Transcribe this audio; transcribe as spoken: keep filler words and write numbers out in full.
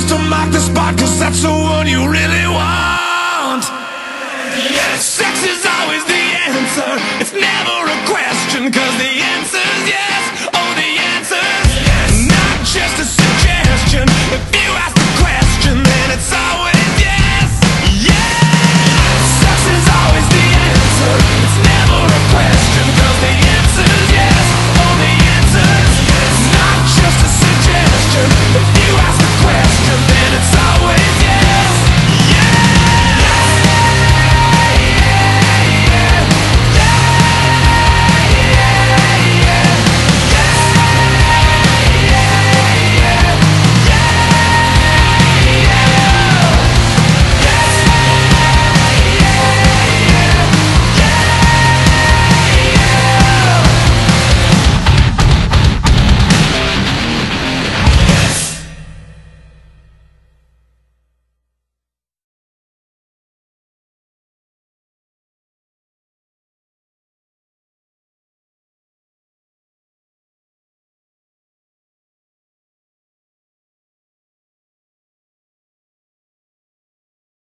chance to mark the spot, cause that's the one you really want. Yeah, sex is always the answer.